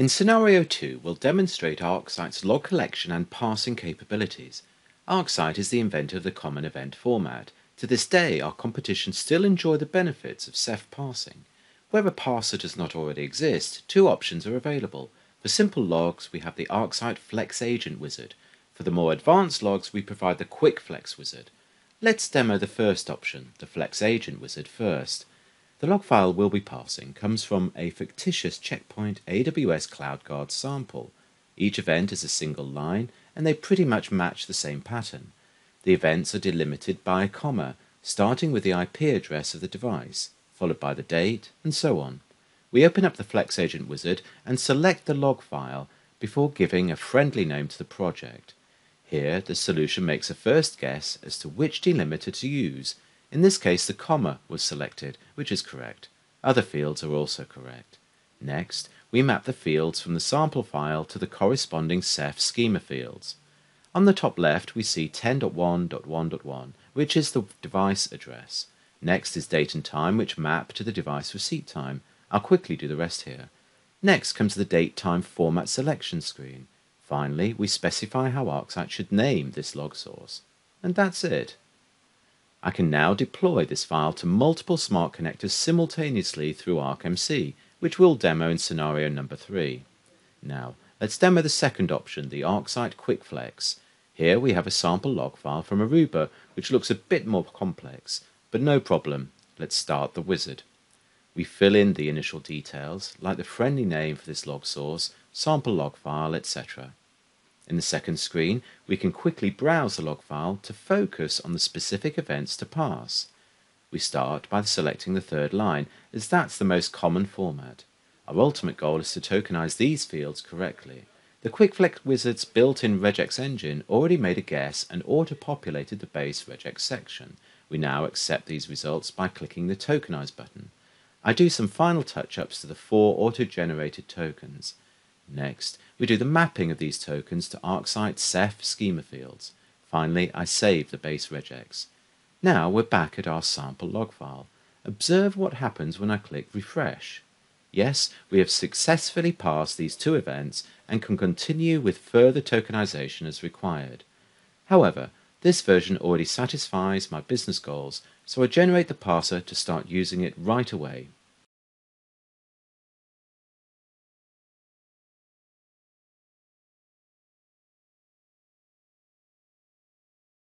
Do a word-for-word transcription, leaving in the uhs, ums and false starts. In scenario two, we'll demonstrate ArcSight's log collection and parsing capabilities. ArcSight is the inventor of the common event format. To this day, our competition still enjoy the benefits of C E F parsing. Where a parser does not already exist, two options are available. For simple logs, we have the ArcSight FlexAgent wizard. For the more advanced logs, we provide the QuickFlex wizard. Let's demo the first option, the FlexAgent wizard, first. The log file we'll be parsing comes from a fictitious Checkpoint A W S Cloud Guard sample. Each event is a single line, and they pretty much match the same pattern. The events are delimited by a comma, starting with the I P address of the device, followed by the date, and so on. We open up the FlexAgent wizard and select the log file before giving a friendly name to the project. Here, the solution makes a first guess as to which delimiter to use. In this case, the comma was selected, which is correct. Other fields are also correct. Next, we map the fields from the sample file to the corresponding C E F schema fields. On the top left, we see ten dot one dot one dot one, which is the device address. Next is date and time, which map to the device receipt time. I'll quickly do the rest here. Next comes the date time format selection screen. Finally, we specify how ArcSight should name this log source. And that's it. I can now deploy this file to multiple smart connectors simultaneously through ArcMC, which we'll demo in scenario number three. Now, let's demo the second option, the ArcSight QuickFlex. Here we have a sample log file from Aruba, which looks a bit more complex, but no problem. Let's start the wizard. We fill in the initial details, like the friendly name for this log source, sample log file, et cetera. In the second screen, we can quickly browse the log file to focus on the specific events to parse. We start by selecting the third line, as that's the most common format. Our ultimate goal is to tokenize these fields correctly. The QuickFlex Wizard's built-in regex engine already made a guess and auto-populated the base regex section. We now accept these results by clicking the Tokenize button. I do some final touch-ups to the four auto-generated tokens. Next, we do the mapping of these tokens to ArcSight's C E F schema fields. Finally, I save the base regex. Now we're back at our sample log file. Observe what happens when I click Refresh. Yes, we have successfully parsed these two events and can continue with further tokenization as required. However, this version already satisfies my business goals, so I generate the parser to start using it right away.